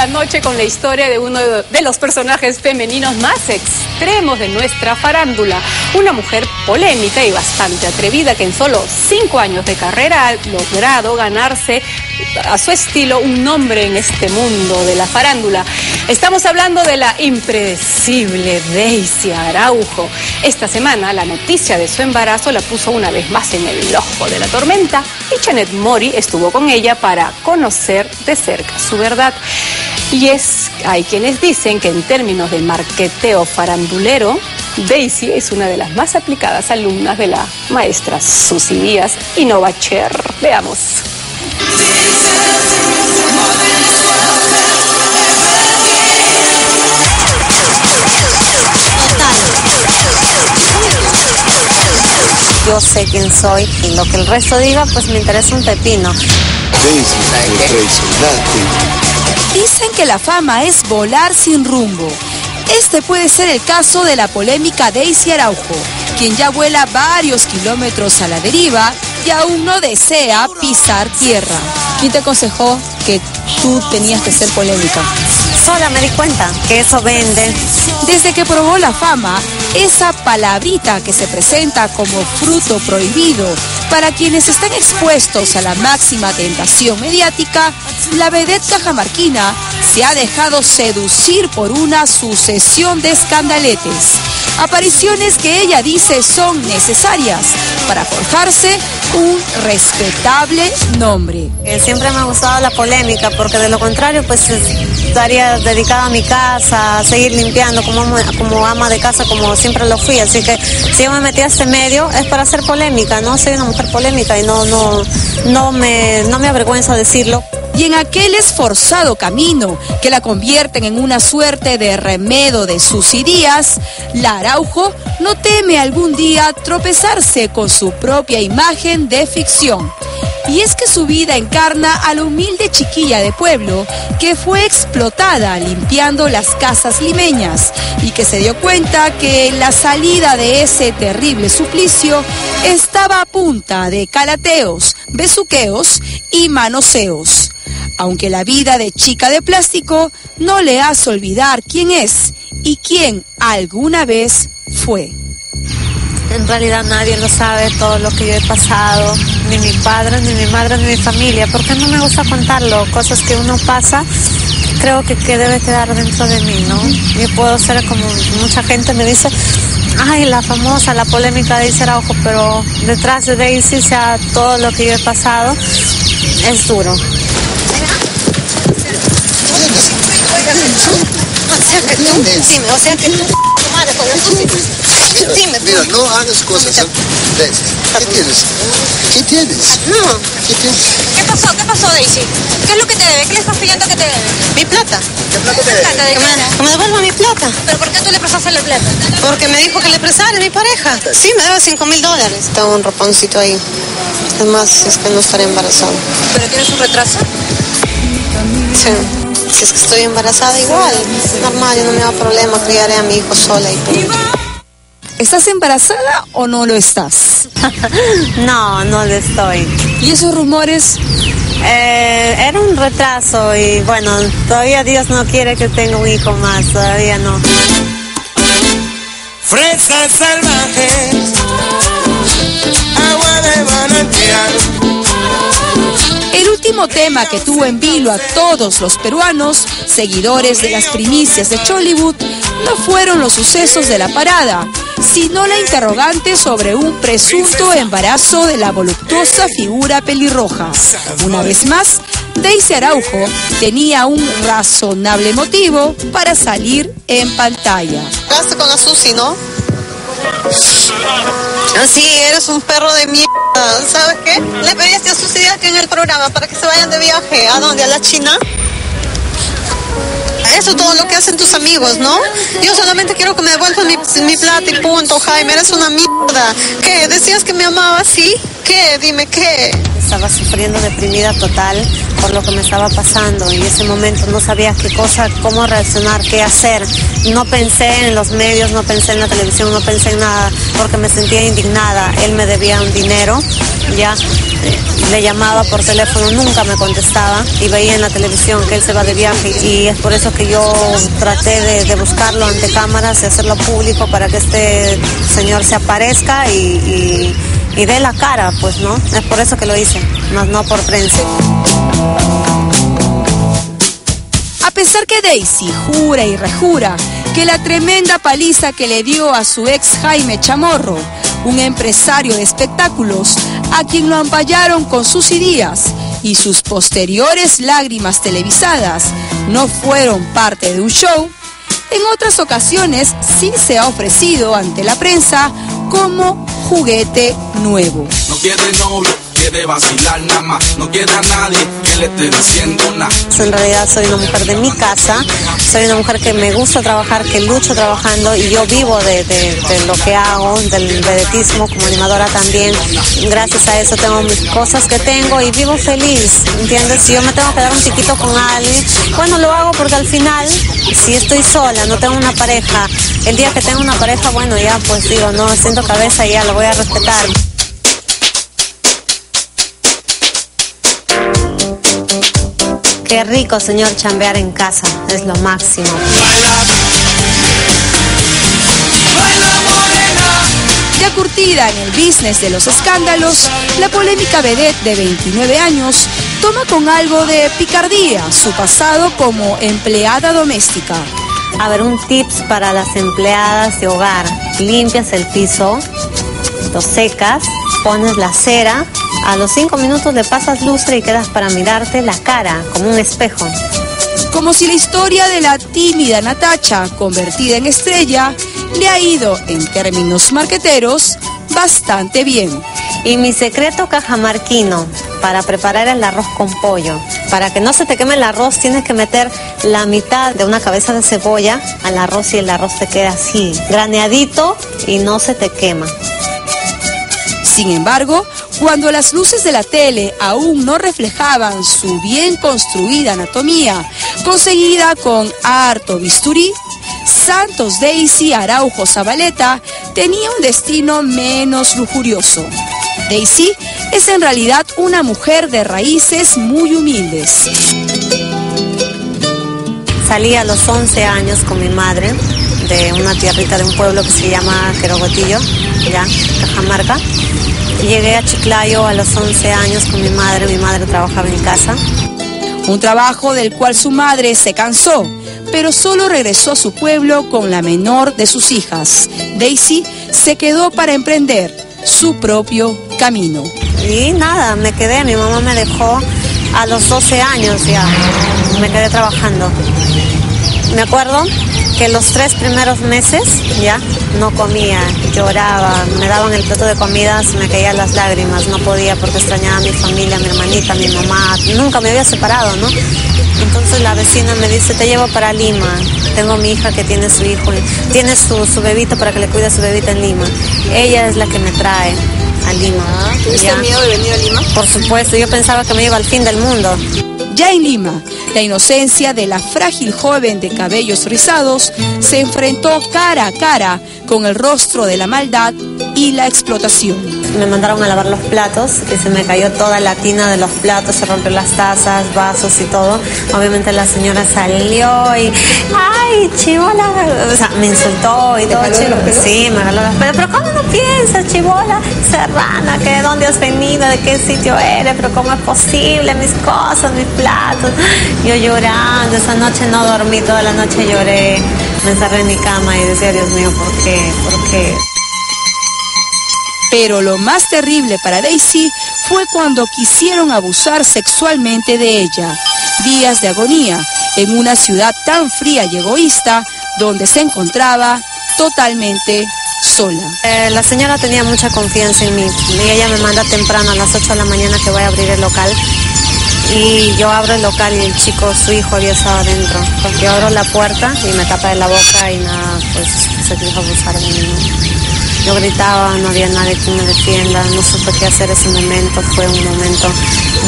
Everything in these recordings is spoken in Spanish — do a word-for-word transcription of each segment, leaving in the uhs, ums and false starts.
la noche con la historia de uno de los personajes femeninos más extremos de nuestra farándula. Una mujer polémica y bastante atrevida que en solo cinco años de carrera ha logrado ganarse a su estilo un nombre en este mundo de la farándula. Estamos hablando de la impredecible Deysi Araujo. Esta semana la noticia de su embarazo la puso una vez más en el ojo de la tormenta y Janet Mori estuvo con ella para conocer de cerca su verdad. Y es, hay quienes dicen que en términos de marqueteo farandulero, Deysi es una de las más aplicadas alumnas de la maestra Susy Díaz y Nova Cher. Veamos. Yo sé quién soy y lo que el resto diga, pues me interesa un pepino. Dicen que la fama es volar sin rumbo. Este puede ser el caso de la polémica Deysi Araujo, quien ya vuela varios kilómetros a la deriva y aún no desea pisar tierra. ¿Quién te aconsejó que tú tenías que ser polémica? Sola me di cuenta que eso vende. Desde que probó la fama, esa palabrita que se presenta como fruto prohibido para quienes están expuestos a la máxima tentación mediática, la vedette cajamarquina se ha dejado seducir por una sucesión de escandaletes. Apariciones que ella dice son necesarias para forjarse un respetable nombre. Siempre me ha gustado la polémica porque de lo contrario pues estaría dedicada a mi casa, a seguir limpiando como ama, como ama de casa, como siempre lo fui. Así que si yo me metí a este medio es para hacer polémica, ¿no? Soy una mujer polémica y no, no, no, me, no me avergüenza decirlo. Y en aquel esforzado camino que la convierten en una suerte de remedo de Susy Díaz, la Araujo no teme algún día tropezarse con su propia imagen de ficción. Y es que su vida encarna a la humilde chiquilla de pueblo que fue explotada limpiando las casas limeñas y que se dio cuenta que la salida de ese terrible suplicio estaba a punta de calateos, besuqueos y manoseos. Aunque la vida de chica de plástico no le hace olvidar quién es y quién alguna vez fue. En realidad nadie lo sabe, todo lo que yo he pasado, ni mi padre, ni mi madre, ni mi familia, porque no me gusta contarlo, cosas que uno pasa, creo que, que debe quedar dentro de mí, ¿no? Yo puedo ser como mucha gente me dice, ay, la famosa, la polémica de Deysi Araujo, pero detrás de Deysi, sea todo lo que yo he pasado, es duro. Dime, o sea que tú, tu madre, dime, mira, no hagas cosas de esas. ¿Qué tienes? ¿Qué tienes? ¿Qué tienes? ¿Qué pasó? ¿Qué pasó, Deysi? ¿Qué es lo que te debe? ¿Qué le estás pidiendo que te debe? Mi plata. ¿Qué plata te debe? Que me devuelva mi plata. ¿Pero por qué tú le prestaste la plata? Porque me dijo que le prestara mi pareja. Sí, me debe cinco mil dólares. Tengo un roponcito ahí. Además, es que no estaré embarazada. ¿Pero tienes un retraso? Sí. Si es que estoy embarazada, igual. Es normal, yo no me da problema. Criaré a mi hijo sola y punto. ¿Estás embarazada o no lo estás? No, no lo estoy. ¿Y esos rumores? Eh, era un retraso y bueno, todavía Dios no quiere que tenga un hijo más, todavía no. Fresa salvaje, agua de manantial. El último tema que tuvo en vilo a todos los peruanos, seguidores de las primicias de Chollywood, no fueron los sucesos de la parada, sino la interrogante sobre un presunto embarazo de la voluptuosa figura pelirroja. Una vez más, Deysi Araujo tenía un razonable motivo para salir en pantalla. Gaste con la Susy, ¿no? Sí, eres un perro de mierda. ¿Sabes qué? Le pediste a Susy Díaz que en el programa para que se vayan de viaje. ¿A dónde? ¿A la China? Eso es todo lo que hacen tus amigos, ¿no? Yo solamente quiero que me devuelvan mi, mi plata y punto, Jaime. Eres una mierda. ¿Qué? ¿Decías que me amabas? ¿Sí? ¿Qué? Dime, ¿qué? Estaba sufriendo, deprimida total por lo que me estaba pasando. Y en ese momento no sabía qué cosa, cómo reaccionar, qué hacer. No pensé en los medios, no pensé en la televisión, no pensé en nada. Porque me sentía indignada. Él me debía un dinero, ya. Le llamaba por teléfono, nunca me contestaba, y veía en la televisión que él se va de viaje, y es por eso que yo traté de, de buscarlo ante cámaras y hacerlo público para que este señor se aparezca y, y, y dé la cara, pues, ¿no? Es por eso que lo hice, más no por prensa. A pesar que Deysi jura y rejura que la tremenda paliza que le dio a su ex Jaime Chamorro, un empresario de espectáculos, a quien lo ampallaron con Susy Díaz, y sus posteriores lágrimas televisadas no fueron parte de un show, en otras ocasiones sí se ha ofrecido ante la prensa como juguete nuevo. No quiere novio, quiere vacilar nada más, no quiere a nadie que le esté diciendo nada. En realidad soy una mujer de mi casa, soy una mujer que me gusta trabajar, que lucho trabajando, y yo vivo de, de, de lo que hago, del vedetismo, como animadora también. Gracias a eso tengo mis cosas que tengo y vivo feliz, ¿entiendes? Si yo me tengo que dar un chiquito con alguien, bueno, lo hago porque al final, si estoy sola, no tengo una pareja, el día que tengo una pareja, bueno, ya pues digo, no, siento cabeza y ya lo voy a respetar. Qué rico, señor, chambear en casa, es lo máximo. Ya curtida en el business de los escándalos, la polémica vedette de veintinueve años toma con algo de picardía su pasado como empleada doméstica. A ver, un tips para las empleadas de hogar: limpias el piso, lo secas, pones la cera. A los cinco minutos le pasas lustre y quedas para mirarte la cara, como un espejo. Como si la historia de la tímida Natacha, convertida en estrella, le ha ido, en términos marqueteros, bastante bien. Y mi secreto cajamarquino para preparar el arroz con pollo: para que no se te queme el arroz, tienes que meter la mitad de una cabeza de cebolla al arroz, y el arroz te queda así, graneadito, y no se te quema. Sin embargo, cuando las luces de la tele aún no reflejaban su bien construida anatomía, conseguida con harto bisturí, Santos Deysi Araujo Zabaleta tenía un destino menos lujurioso. Deysi es en realidad una mujer de raíces muy humildes. Salí a los once años con mi madre de una tierrita de un pueblo que se llama Querogotillo, allá, Cajamarca. Llegué a Chiclayo a los once años con mi madre, mi madre trabajaba en casa. Un trabajo del cual su madre se cansó, pero solo regresó a su pueblo con la menor de sus hijas. Deysi se quedó para emprender su propio camino. Y nada, me quedé, mi mamá me dejó a los doce años ya, me quedé trabajando. Me acuerdo que los tres primeros meses ya no comía, lloraba, me daban el plato de comida, me caían las lágrimas, no podía porque extrañaba a mi familia, a mi hermanita, a mi mamá, nunca me había separado, ¿no? Entonces la vecina me dice, te llevo para Lima, tengo a mi hija que tiene su hijo, tiene su, su bebito para que le cuide a su bebita en Lima, ella es la que me trae a Lima. ¿Tuviste miedo de venir a Lima? Por supuesto, yo pensaba que me iba al fin del mundo. Ya en Lima, la inocencia de la frágil joven de cabellos rizados se enfrentó cara a cara con el rostro de la maldad y la explotación. Me mandaron a lavar los platos y se me cayó toda la tina de los platos, se rompió las tazas, vasos y todo. Obviamente la señora salió y... ¡ay, chibola! O sea, me insultó y todo. Sí, me jaló los pelos. Pero ¿cómo no piensas, chibola? Serrana, que ¿de dónde has venido? ¿De qué sitio eres? ¿Pero cómo es posible? Mis cosas, mis platos. Yo llorando, esa noche no dormí, toda la noche lloré. Me encerré en mi cama y decía, Dios mío, ¿por qué? ¿Por qué? Pero lo más terrible para Deysi fue cuando quisieron abusar sexualmente de ella. Días de agonía en una ciudad tan fría y egoísta, donde se encontraba totalmente sola. Eh, la señora tenía mucha confianza en mí, y ella me manda temprano a las ocho de la mañana que voy a abrir el local. Y yo abro el local y el chico, su hijo, había estado adentro. Porque yo abro la puerta y me tapa de la boca y nada, pues se dijo abusar de mí. Yo gritaba, no había nadie que me defienda, no supe qué hacer ese momento. Fue un momento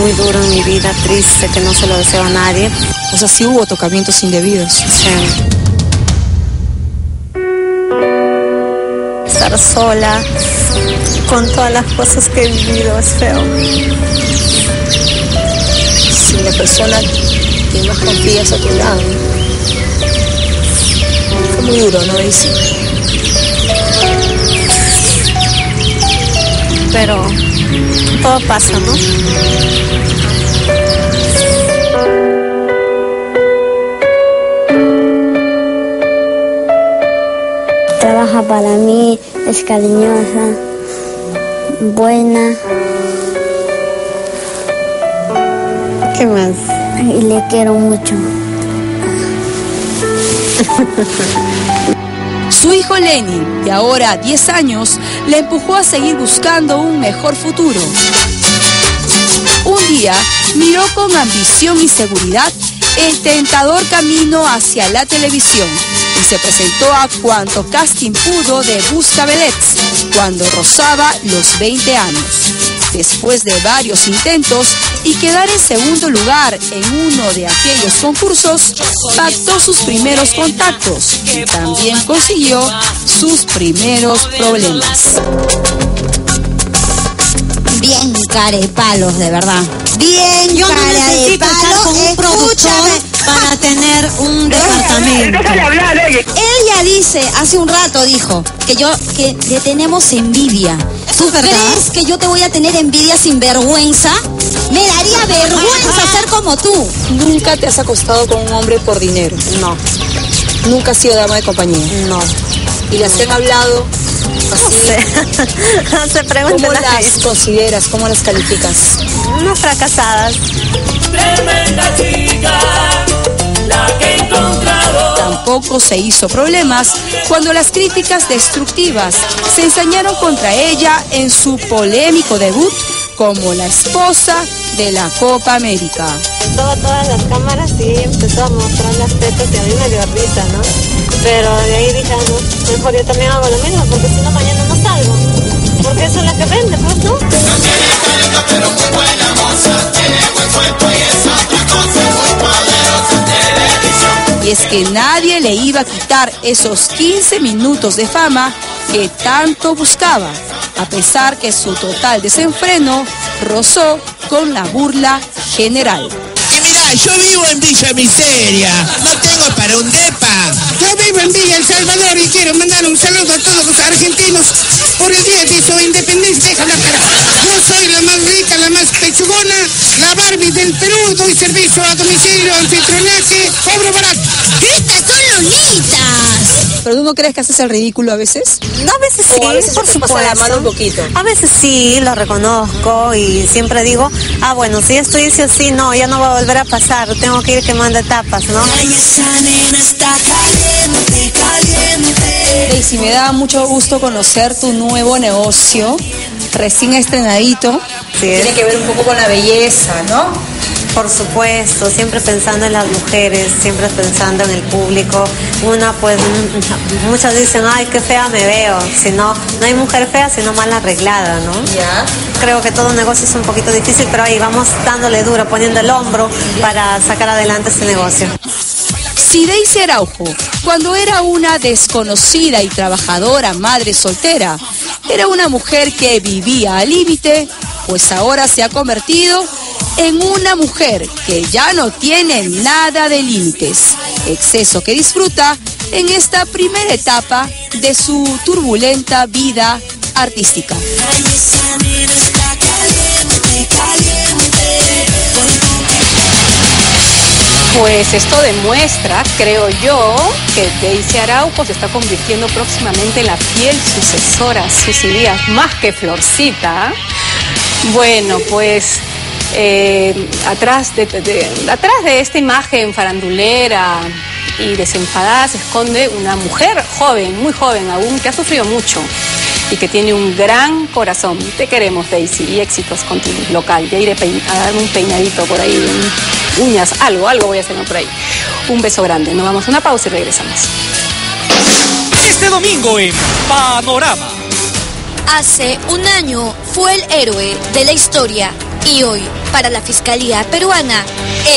muy duro en mi vida, triste, que no se lo deseo a nadie. O sea, sí hubo tocamientos indebidos. Sí. Estar sola, con todas las cosas que he vivido, es feo. Si la persona que más confías a tu lado, fue muy duro, ¿no, Deysi? Pero todo pasa, ¿no? Trabaja para mí, es cariñosa, buena. ¿Qué más? Y le quiero mucho. Su hijo Lenin, de ahora diez años, le empujó a seguir buscando un mejor futuro. Un día, miró con ambición y seguridad el tentador camino hacia la televisión. Y se presentó a cuanto casting pudo de Busca Vedettes cuando rozaba los veinte años. Después de varios intentos y quedar en segundo lugar en uno de aquellos concursos, pactó sus primeros contactos y también consiguió sus primeros problemas. Bien carepalos, de verdad. Bien, yo no necesito estar con un productor para tener un departamento. Él ya dice, hace un rato dijo, que yo, que le tenemos envidia. ¿Tú crees que yo te voy a tener envidia sin vergüenza? Me daría vergüenza ser como tú. ¿Nunca te has acostado con un hombre por dinero? No. ¿Nunca has sido dama de compañía? No. ¿Y las que han hablado? No sé. No se preguntan. ¿Cómo las consideras? ¿Cómo las calificas? Unas fracasadas. Tremenda chica, la que he encontrado. Tampoco se hizo problemas cuando las críticas destructivas se ensañaron contra ella en su polémico debut como la esposa de la Copa América. Toda, todas las cámaras sí empezó a mostrar las tetas y a mí me dio risa, ¿no? Pero de ahí dije, no, mejor yo también hago lo mismo, porque si no mañana no salgo. Porque eso es la que vende, pues, ¿no? No tiene talento, pero muy buena moza, tiene buen cuerpo y es otra cosa, muy poderosa televisión. Y es que nadie le iba a quitar esos quince minutos de fama que tanto buscaba, a pesar que su total desenfreno rozó con la burla general. Y mira, yo vivo en Villa Miseria, no tengo para un depa. Yo vivo en Villa El Salvador y quiero mandar un saludo a todos los argentinos por el día de su independencia. Déjala, cara. Yo soy la más rica, la más pechugona, la Barbie del Perú, doy servicio a domicilio, anfitrionaje, cobro barato. ¡Estas son lolitas! ¿Pero tú no crees que haces el ridículo a veces? No, a veces sí, o a veces por supuesto. La mano un poquito. A veces sí, lo reconozco y siempre digo, ah, bueno, si esto hice así, no, ya no va a volver a pasar, tengo que ir quemando etapas, ¿no? Ay, esa nena está caliente, caliente. Deysi, me da mucho gusto conocer tu nuevo negocio, recién estrenadito. Sí, tiene que ver un poco con la belleza, ¿no? Por supuesto, siempre pensando en las mujeres, siempre pensando en el público. Una, pues, muchas dicen, ay, qué fea me veo. Si no, no hay mujer fea, sino mal arreglada, ¿no? Ya. Creo que todo negocio es un poquito difícil, pero ahí vamos dándole duro, poniendo el hombro para sacar adelante este negocio. Si Deysi Araujo, cuando era una desconocida y trabajadora madre soltera, era una mujer que vivía al límite, pues ahora se ha convertido en una mujer que ya no tiene nada de límites, exceso que disfruta en esta primera etapa de su turbulenta vida artística. Pues esto demuestra, creo yo, que Deysi Araujo se está convirtiendo próximamente en la fiel sucesora a Susy Díaz, más que Florcita. Bueno, pues... Eh, atrás, de, de, atrás de esta imagen farandulera y desenfadada se esconde una mujer joven, muy joven aún, que ha sufrido mucho y que tiene un gran corazón. Te queremos, Deysi, y éxitos con tu local. Ya iré a dar un peinadito por ahí, uñas, algo, algo voy a hacer por ahí. Un beso grande, nos vamos a una pausa y regresamos. Este domingo en Panorama. Hace un año fue el héroe de la historia. Y hoy, para la Fiscalía Peruana,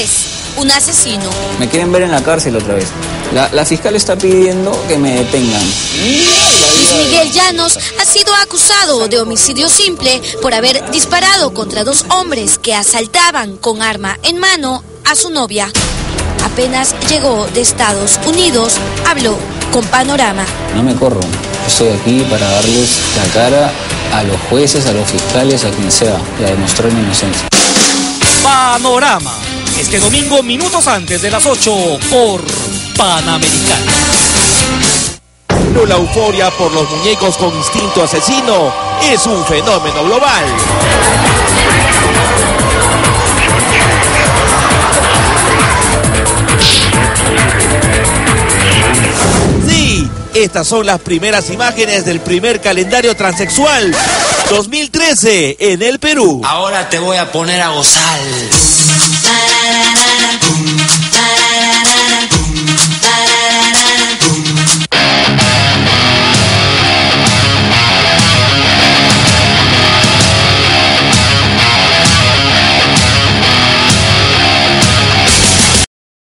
es un asesino. Me quieren ver en la cárcel otra vez. La, la fiscal está pidiendo que me detengan. Luis Miguel Miguel Llanos ha sido acusado de homicidio simple por haber disparado contra dos hombres que asaltaban con arma en mano a su novia. Apenas llegó de Estados Unidos, habló con Panorama. No me corro, yo estoy aquí para darles la cara a los jueces, a los fiscales, a quien sea, y a demostrar mi inocencia. Panorama, este domingo minutos antes de las ocho por Panamericana. La euforia por los muñecos con instinto asesino es un fenómeno global. Estas son las primeras imágenes del primer calendario transexual dos mil trece en el Perú. Ahora te voy a poner a gozar.